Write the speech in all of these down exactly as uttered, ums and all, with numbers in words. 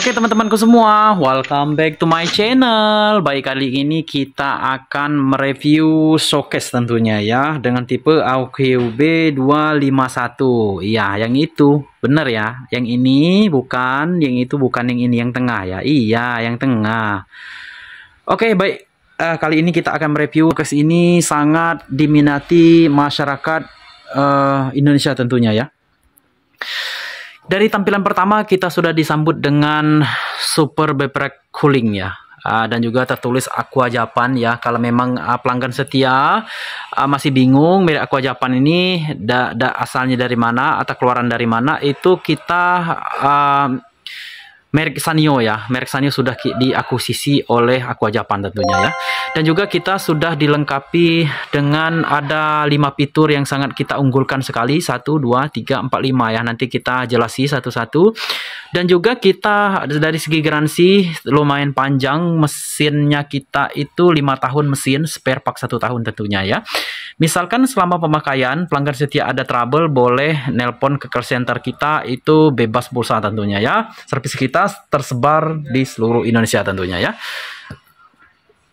Oke teman-temanku semua, welcome back to my channel. Baik, kali ini kita akan mereview showcase tentunya ya, dengan tipe A Q B dua lima satu. Iya, yang itu bener ya, yang ini bukan, yang itu bukan, yang ini yang tengah ya. Iya, yang tengah. Oke baik, uh, kali ini kita akan mereview showcase ini. Sangat diminati masyarakat uh, Indonesia tentunya ya. Dari tampilan pertama kita sudah disambut dengan Super Beverage Cooling ya, uh, dan juga tertulis Aqua Japan ya. Kalau memang uh, pelanggan setia uh, masih bingung merek Aqua Japan ini da, da asalnya dari mana atau keluaran dari mana, itu kita uh, merek Sanyo ya, merek Sanyo sudah diakuisisi oleh Aqua Japan tentunya ya. Dan juga kita sudah dilengkapi dengan ada lima fitur yang sangat kita unggulkan sekali, satu, dua, tiga, empat, lima ya. Nanti kita jelasi satu-satu. Dan juga kita dari segi garansi lumayan panjang, mesinnya kita itu lima tahun mesin, spare part satu tahun tentunya ya. Misalkan selama pemakaian pelanggan setia ada trouble, boleh nelpon ke call center kita, itu bebas pulsa tentunya ya. Servis kita tersebar di seluruh Indonesia tentunya ya.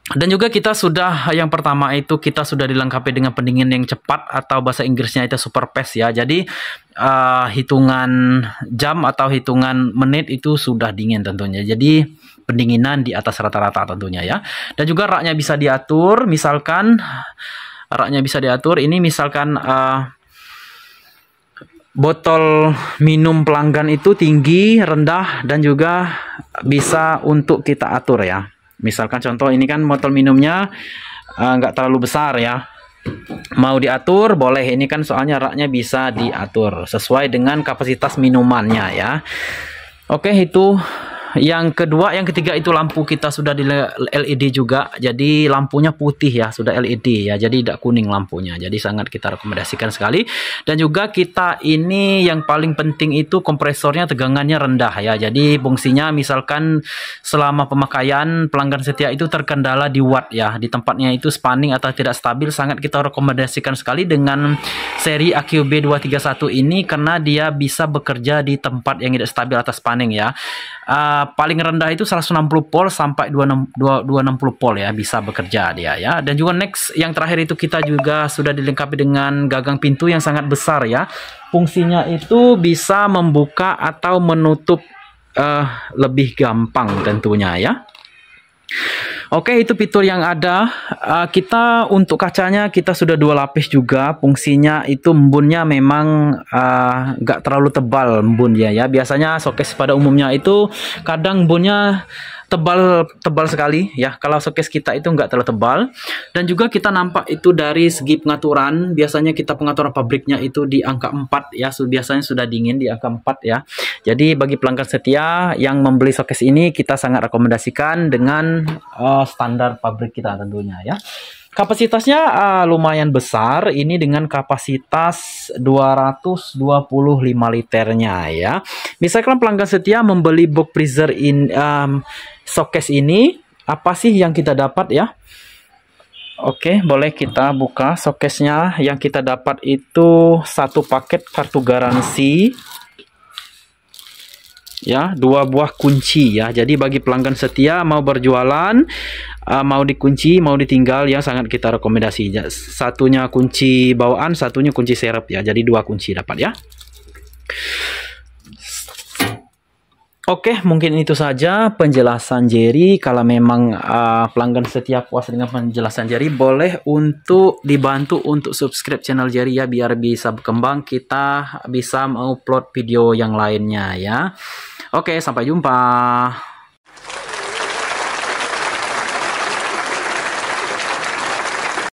Dan juga kita sudah, yang pertama itu kita sudah dilengkapi dengan pendingin yang cepat, atau bahasa Inggrisnya itu super fast ya. Jadi uh, hitungan jam atau hitungan menit itu sudah dingin tentunya. Jadi pendinginan di atas rata-rata tentunya ya. Dan juga raknya bisa diatur, misalkan raknya bisa diatur ini misalkan uh, botol minum pelanggan itu tinggi, rendah, dan juga bisa untuk kita atur ya. Misalkan contoh ini kan botol minumnya nggak uh, terlalu besar ya. Mau diatur boleh, ini kan soalnya raknya bisa diatur sesuai dengan kapasitas minumannya ya. Oke, itu yang kedua. Yang ketiga itu lampu kita sudah di L E D juga. Jadi lampunya putih ya, sudah L E D ya. Jadi tidak kuning lampunya. Jadi sangat kita rekomendasikan sekali. Dan juga kita ini yang paling penting itu kompresornya tegangannya rendah ya. Jadi fungsinya misalkan selama pemakaian pelanggan setia itu terkendala di watt ya. Di tempatnya itu spanning atau tidak stabil, sangat kita rekomendasikan sekali dengan seri A Q B dua tiga satu ini, karena dia bisa bekerja di tempat yang tidak stabil atau spanning ya. Uh, paling rendah itu seratus enam puluh volt sampai dua ratus enam puluh volt ya, bisa bekerja dia ya. Dan juga next, yang terakhir itu kita juga sudah dilengkapi dengan gagang pintu yang sangat besar ya. Fungsinya itu bisa membuka atau menutup uh, lebih gampang tentunya ya. Oke, itu fitur yang ada. uh, Kita untuk kacanya kita sudah dua lapis juga. Fungsinya itu embunnya memang uh, gak terlalu tebal embun ya, ya. Biasanya showcase pada umumnya itu kadang embunnya tebal tebal sekali ya. Kalau showcase kita itu gak terlalu tebal. Dan juga kita nampak itu dari segi pengaturan, biasanya kita pengaturan pabriknya itu di angka empat ya. Biasanya sudah dingin di angka empat ya. Jadi bagi pelanggan setia yang membeli showcase ini, kita sangat rekomendasikan dengan Uh, standar pabrik kita tentunya ya. Kapasitasnya uh, lumayan besar, ini dengan kapasitas dua ratus dua puluh lima liternya ya. Misalkan pelanggan setia membeli box freezer in um, showcase ini, apa sih yang kita dapat ya? Oke, boleh kita buka showcase-nya. Yang kita dapat itu satu paket kartu garansi ya, dua buah kunci ya. Jadi bagi pelanggan setia mau berjualan, uh, mau dikunci, mau ditinggal ya, sangat kita rekomendasi. Satunya kunci bawaan, satunya kunci serep ya. Jadi dua kunci dapat ya. Oke, mungkin itu saja penjelasan Jeri. Kalau memang uh, pelanggan setia puas dengan penjelasan Jeri, boleh untuk dibantu untuk subscribe channel Jeri ya, biar bisa berkembang, kita bisa mengupload video yang lainnya ya. Oke, sampai jumpa.